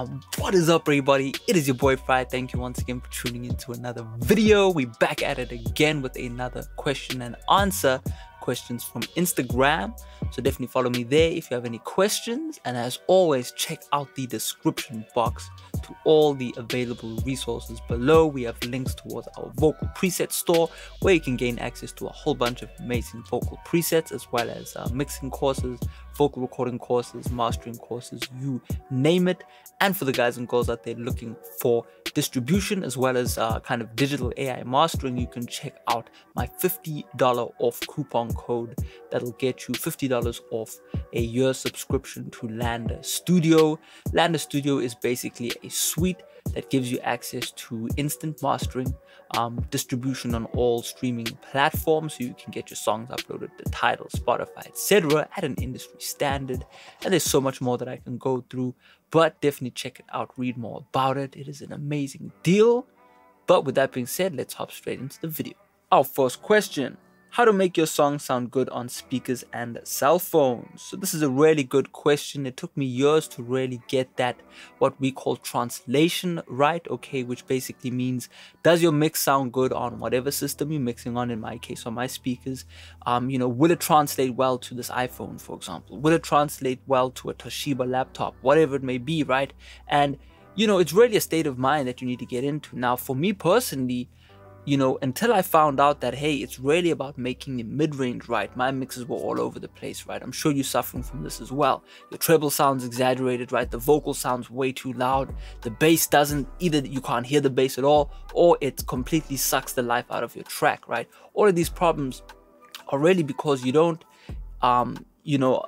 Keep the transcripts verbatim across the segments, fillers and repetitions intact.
Now, what is up everybody? It is your boy Fry. Thank you once again for tuning in to another video. We back at it again with another question and answer questions from Instagram. So definitely follow me there if you have any questions. And as always, check out the description box to all the available resources below. We have links towards our vocal preset store where you can gain access to a whole bunch of amazing vocal presets, as well as uh, mixing courses, vocal recording courses, mastering courses, you name it. And for the guys and girls out there looking for distribution as well as uh, kind of digital A I mastering, you can check out my fifty dollar off coupon code that'll get you fifty dollars off a year subscription to LANDR Studio. LANDR Studio is basically a suite that gives you access to instant mastering, um, distribution on all streaming platforms, so you can get your songs uploaded to Tidal, Spotify, et cetera at an industry standard. And there's so much more that I can go through, but definitely check it out, read more about it. It is an amazing deal. But with that being said, let's hop straight into the video. Our first question: how to make your song sound good on speakers and cell phones. So this is a really good question. It took me years to really get that, what we call translation right, okay, which basically means, does your mix sound good on whatever system you're mixing on, in my case on my speakers? Um, you know, will it translate well to this iPhone, for example? Will it translate well to a Toshiba laptop, whatever it may be, right? And, you know, it's really a state of mind that you need to get into. Now, for me personally, you know, until I found out that, hey, it's really about making the mid-range right. My mixes were all over the place, right? I'm sure you're suffering from this as well. The treble sounds exaggerated, right? The vocal sounds way too loud. The bass doesn't, either you can't hear the bass at all, or it completely sucks the life out of your track, right? All of these problems are really because you don't, um, you know,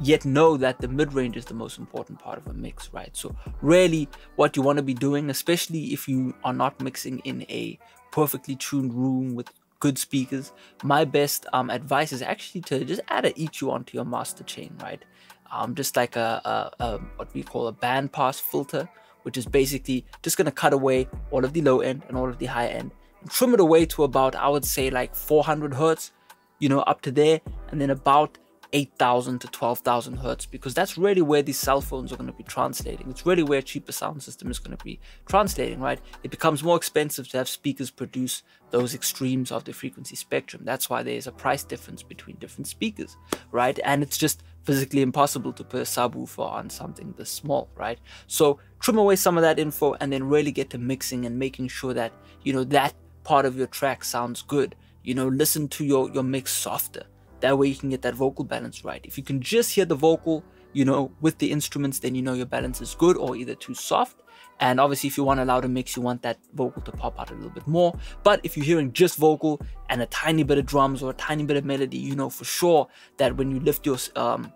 yet know that the mid-range is the most important part of a mix, right? So really what you want to be doing, especially if you are not mixing in a perfectly tuned room with good speakers, my best um, advice is actually to just add an E Q onto your master chain, right? Um, just like a, a, a what we call a bandpass filter, which is basically just going to cut away all of the low end and all of the high end, and trim it away to about, I would say, like four hundred hertz, you know, up to there, and then about eight thousand to twelve thousand hertz, because that's really where these cell phones are going to be translating. It's really where a cheaper sound system is going to be translating, right? It becomes more expensive to have speakers produce those extremes of the frequency spectrum. That's why there's a price difference between different speakers, right? And it's just physically impossible to put a subwoofer on something this small, right? So trim away some of that info and then really get to mixing and making sure that, you know, that part of your track sounds good. You know, listen to your, your mix softer. That way you can get that vocal balance right. If you can just hear the vocal, you know, with the instruments, then you know your balance is good or either too soft. And obviously if you want a louder mix, you want that vocal to pop out a little bit more. But if you're hearing just vocal and a tiny bit of drums or a tiny bit of melody, you know for sure that when you lift your um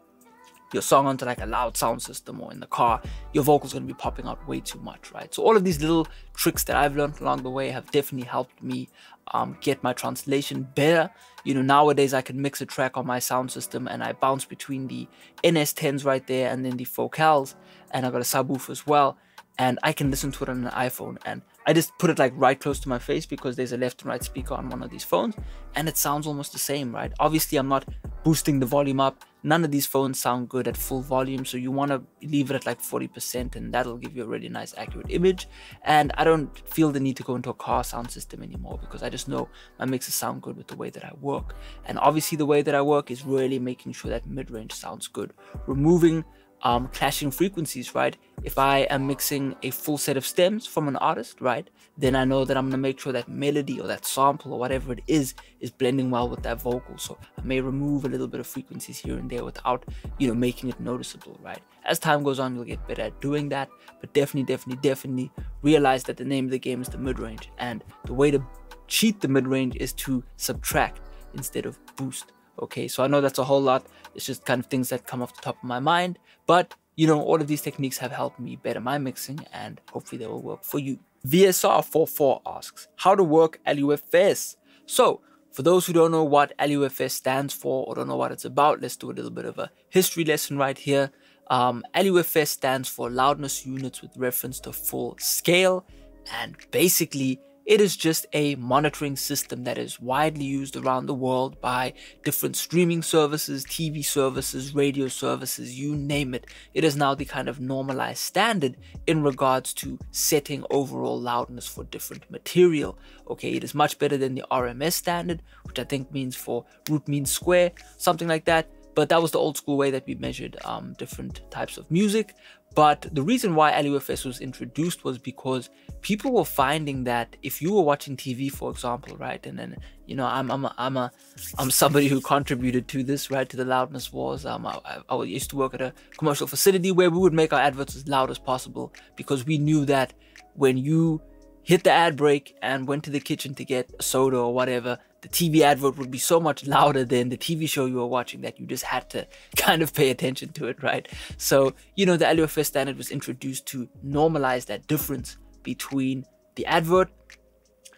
your song onto like a loud sound system or in the car, your vocals going to be popping out way too much, right? So all of these little tricks that I've learned along the way have definitely helped me um, get my translation better. You know, nowadays I can mix a track on my sound system and I bounce between the N S tens right there and then the Focals, and I've got a subwoofer as well, and I can listen to it on an iPhone, and I just put it like right close to my face because there's a left and right speaker on one of these phones, and it sounds almost the same, right? Obviously I'm not boosting the volume up. None of these phones sound good at full volume, so you want to leave it at like forty percent, and that'll give you a really nice accurate image. And I don't feel the need to go into a car sound system anymore, because I just know my mixes sound good with the way that I work. And obviously the way that I work is really making sure that mid-range sounds good, removing um clashing frequencies, right? If I am mixing a full set of stems from an artist, right, then I know that I'm gonna make sure that melody or that sample or whatever it is is blending well with that vocal. So I may remove a little bit of frequencies here and there without, you know, making it noticeable, right? As time goes on, you'll get better at doing that, but definitely definitely definitely realize that the name of the game is the mid-range, and the way to cheat the mid-range is to subtract instead of boost. Okay, so I know that's a whole lot. It's just kind of things that come off the top of my mind. But, you know, all of these techniques have helped me better my mixing, and hopefully they will work for you. V S R forty-four asks, how to work L U F S? So, for those who don't know what L U F S stands for or don't know what it's about, let's do a little bit of a history lesson right here. Um, L U F S stands for loudness units with reference to full scale, and basically It is just a monitoring system that is widely used around the world by different streaming services, T V services, radio services, you name it. It is now the kind of normalized standard in regards to setting overall loudness for different material. Okay, it is much better than the R M S standard, which I think means for root mean square, something like that. But that was the old school way that we measured um, different types of music. But the reason why L U F S was introduced was because people were finding that if you were watching T V, for example, right, and then, you know, I'm I'm a, I'm a I'm somebody who contributed to this, right, to the loudness wars. Um, I, I used to work at a commercial facility where we would make our adverts as loud as possible because we knew that when you hit the ad break and went to the kitchen to get a soda or whatever, the T V advert would be so much louder than the T V show you were watching that you just had to kind of pay attention to it, right? So, you know, the L U F S standard was introduced to normalize that difference between the advert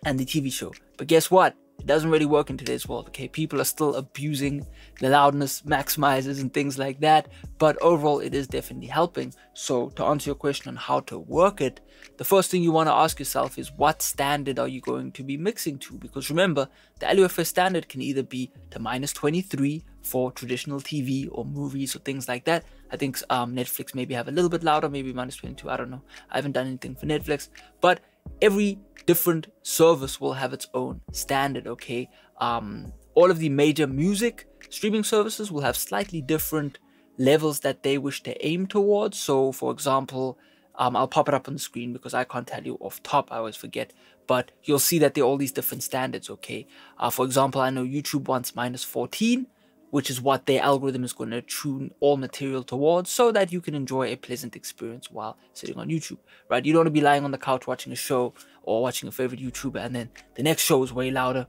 and the T V show. But guess what? It doesn't really work in today's world, okay? People are still abusing the loudness maximizers and things like that, but overall it is definitely helping. So to answer your question on how to work it, the first thing you want to ask yourself is what standard are you going to be mixing to? Because remember, the L U F S standard can either be to minus twenty-three for traditional T V or movies or things like that. I think um, Netflix maybe have a little bit louder, maybe minus twenty-two, I don't know. I haven't done anything for Netflix, but every different service will have its own standard, okay? Um, all of the major music streaming services will have slightly different levels that they wish to aim towards. So, for example, um, I'll pop it up on the screen because I can't tell you off top, I always forget. But you'll see that there are all these different standards, okay? Uh, for example, I know YouTube wants minus fourteen, which is what their algorithm is going to tune all material towards so that you can enjoy a pleasant experience while sitting on YouTube, right? You don't want to be lying on the couch watching a show or watching a favorite YouTuber and then the next show is way louder,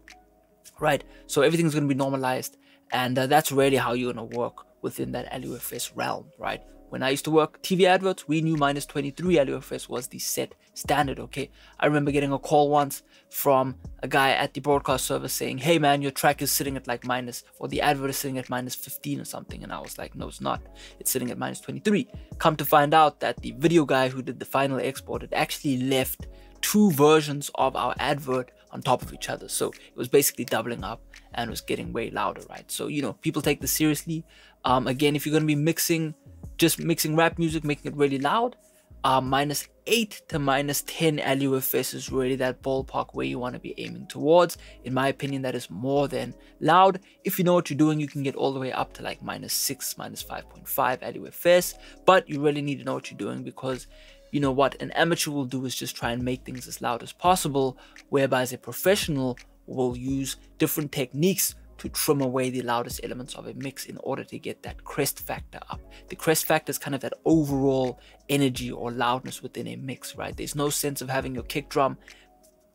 right? So everything's going to be normalized, and uh, that's really how you're going to work within that L U F S realm, right? When I used to work T V adverts, we knew minus twenty-three L U F S was the set standard, okay? I remember getting a call once from a guy at the broadcast service saying, hey man, your track is sitting at like minus, or the advert is sitting at minus fifteen or something. And I was like, no, it's not. It's sitting at minus twenty-three. Come to find out that the video guy who did the final export had actually left two versions of our advert on top of each other. So it was basically doubling up and was getting way louder, right? So, you know, people take this seriously. Um, again, if you're going to be mixing, just mixing rap music, making it really loud, uh, minus eight to minus ten L U F S is really that ballpark where you want to be aiming towards. In my opinion, that is more than loud. If you know what you're doing, you can get all the way up to like minus six, minus five point five L U F S, but you really need to know what you're doing, because you know what an amateur will do is just try and make things as loud as possible, whereby as a professional will use different techniques to trim away the loudest elements of a mix in order to get that crest factor up. The crest factor is kind of that overall energy or loudness within a mix, right? There's no sense of having your kick drum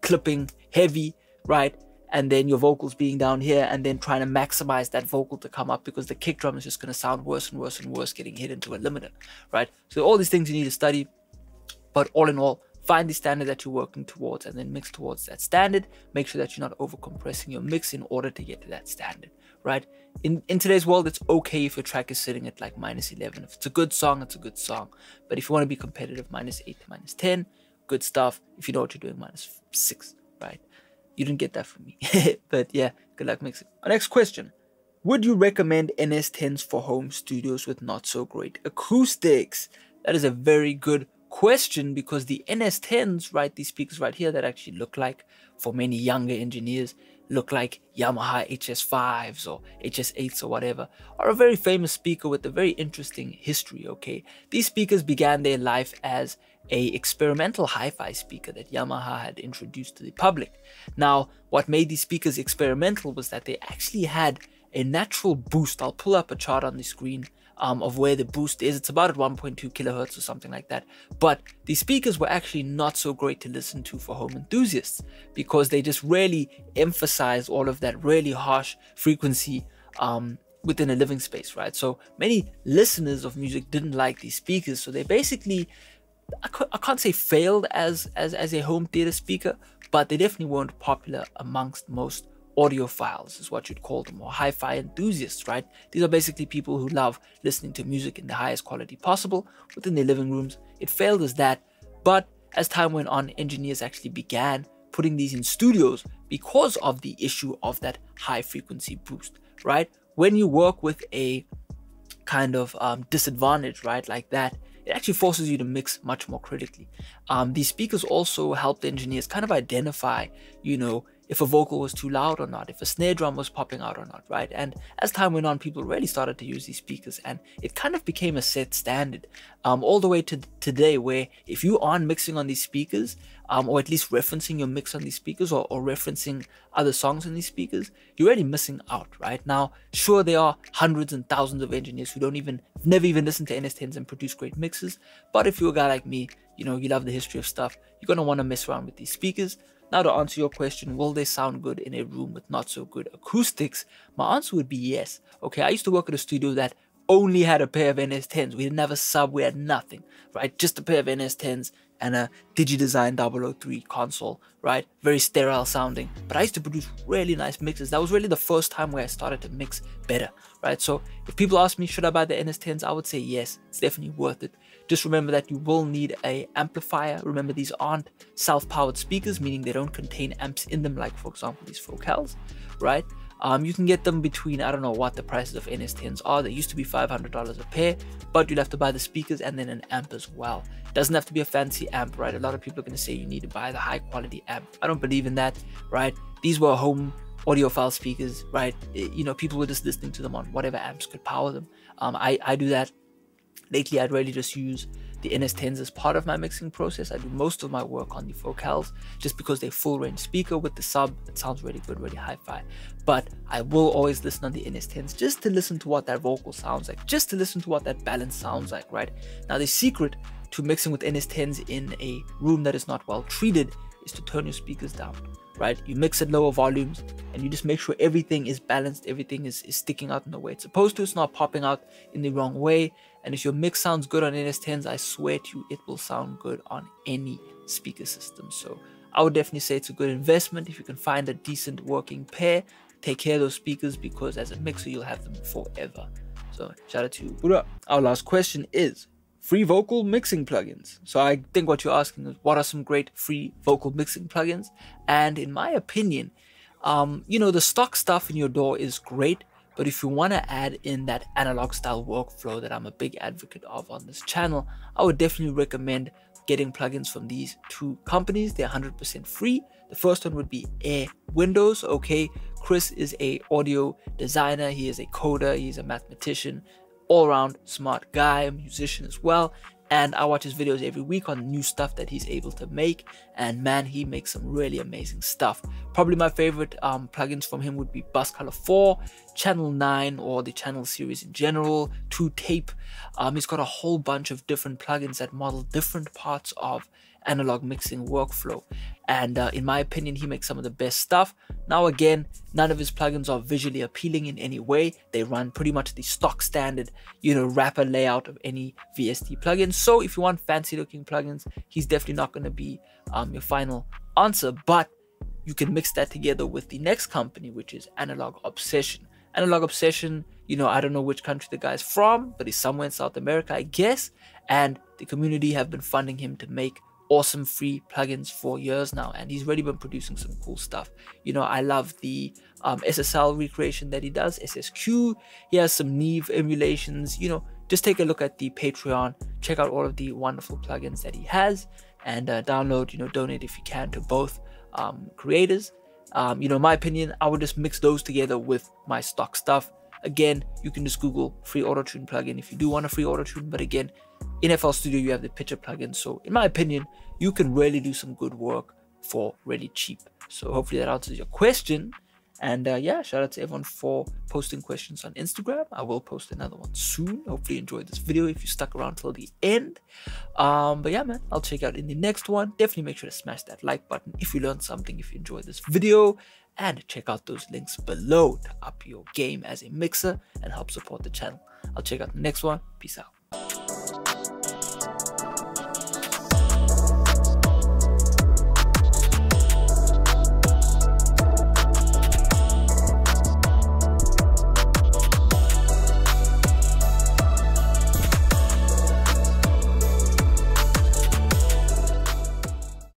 clipping heavy, right? And then your vocals being down here and then trying to maximize that vocal to come up, because the kick drum is just going to sound worse and worse and worse getting hit into a limiter, right? So all these things you need to study, but all in all, find the standard that you're working towards and then mix towards that standard. Make sure that you're not over compressing your mix in order to get to that standard, right? In, in today's world, it's okay if your track is sitting at like minus eleven. If it's a good song, it's a good song. But if you want to be competitive, minus eight to minus ten, good stuff. If you know what you're doing, minus six, right? You didn't get that from me. But yeah, good luck mixing. Our next question. Would you recommend N S tens for home studios with not so great acoustics? That is a very good question, because the N S tens, right, these speakers right here that actually look like, for many younger engineers, look like Yamaha H S fives or H S eights or whatever, are a very famous speaker with a very interesting history, okay? These speakers began their life as a experimental hi-fi speaker that Yamaha had introduced to the public. Now, what made these speakers experimental was that they actually had a natural boost. I'll pull up a chart on the screen Um, of where the boost is. It's about at one point two kilohertz or something like that. But the speakers were actually not so great to listen to for home enthusiasts, because they just really emphasized all of that really harsh frequency um, within a living space, right? So many listeners of music didn't like these speakers. So they basically, I, ca I can't say failed as, as, as a home theater speaker, but they definitely weren't popular amongst most audiophiles, is what you'd call them, or hi-fi enthusiasts, right? These are basically people who love listening to music in the highest quality possible within their living rooms. It failed as that, but as time went on, engineers actually began putting these in studios because of the issue of that high frequency boost, right? When you work with a kind of um, disadvantage, right, like that, it actually forces you to mix much more critically. Um, these speakers also help the engineers kind of identify, you know, if a vocal was too loud or not, if a snare drum was popping out or not, right? And as time went on, people really started to use these speakers, and it kind of became a set standard um, all the way to today, where if you aren't mixing on these speakers, um, or at least referencing your mix on these speakers, or, or referencing other songs on these speakers, you're really missing out, right? Now, sure, there are hundreds and thousands of engineers who don't even, never even listen to N S tens and produce great mixes. But if you're a guy like me, you know, you love the history of stuff, you're going to want to mess around with these speakers. Now, to answer your question, will they sound good in a room with not so good acoustics? My answer would be yes. Okay, I used to work at a studio that only had a pair of N S tens. We didn't have a sub, we had nothing, right? Just a pair of N S tens and a Digidesign double oh three console, right? Very sterile sounding. But I used to produce really nice mixes. That was really the first time where I started to mix better, right? So if people ask me, should I buy the N S tens? I would say yes, it's definitely worth it. Just remember that you will need a amplifier. Remember, these aren't self-powered speakers, meaning they don't contain amps in them, like for example these Focals, right? Um, you can get them between, I don't know what the prices of N S tens are. They used to be five hundred dollars a pair, but you'll have to buy the speakers and then an amp as well. Doesn't have to be a fancy amp, right? A lot of people are going to say you need to buy the high quality amp. I don't believe in that, right? These were home audiophile speakers, right? You know, people were just listening to them on whatever amps could power them. Um, I, I do that. Lately, I'd really just use the N S tens as part of my mixing process. I do most of my work on the Focals just because they're full range speaker with the sub. It sounds really good, really hi-fi. But I will always listen on the N S tens just to listen to what that vocal sounds like, just to listen to what that balance sounds like, right? Now, the secret to mixing with N S tens in a room that is not well treated is to turn your speakers down, right? You mix at lower volumes and you just make sure everything is balanced, everything is, is sticking out in the way it's supposed to, it's not popping out in the wrong way. And if your mix sounds good on N S tens, I swear to you, it will sound good on any speaker system. So I would definitely say it's a good investment. If you can find a decent working pair, take care of those speakers, because as a mixer, you'll have them forever. So shout out to you, Buddha. Our last question is free vocal mixing plugins. So I think what you're asking is, what are some great free vocal mixing plugins? And in my opinion, um, you know, the stock stuff in your door is great, but if you want to add in that analog style workflow that I'm a big advocate of on this channel, I would definitely recommend getting plugins from these two companies. They're one hundred percent free. The first one would be Air Windows. Okay, Chris is a audio designer. He is a coder. He's a mathematician. All-round smart guy, a musician as well, and I watch his videos every week on new stuff that he's able to make, and man, he makes some really amazing stuff. Probably my favorite um, plugins from him would be Bus Color four, Channel nine, or the Channel series in general, two tape. Um, he's got a whole bunch of different plugins that model different parts of analog mixing workflow, and uh, in my opinion, he makes some of the best stuff. Now again, none of his plugins are visually appealing in any way. They run pretty much the stock standard, you know, wrapper layout of any V S T plugin. So if you want fancy looking plugins, he's definitely not going to be um, your final answer, but you can mix that together with the next company, which is Analog Obsession. Analog Obsession, you know, I don't know which country the guy's from, but he's somewhere in South America, I guess, and the community have been funding him to make awesome free plugins for years now, and he's really been producing some cool stuff. You know, I love the um, S S L recreation that he does, S S Q. He has some Neve emulations. You know, just take a look at the Patreon, check out all of the wonderful plugins that he has, and uh, download, you know, donate if you can to both um, creators. Um, you know, in my opinion, I would just mix those together with my stock stuff. Again, you can just Google free autotune plugin if you do want a free autotune, but again, in F L Studio, you have the Pitcher plugin. So in my opinion, you can really do some good work for really cheap. So hopefully that answers your question. And uh, yeah, shout out to everyone for posting questions on Instagram. I will post another one soon. Hopefully you enjoyed this video if you stuck around till the end. Um, but yeah, man, I'll check out in the next one. Definitely make sure to smash that like button if you learned something, if you enjoyed this video. And check out those links below to up your game as a mixer and help support the channel. I'll check out the next one. Peace out.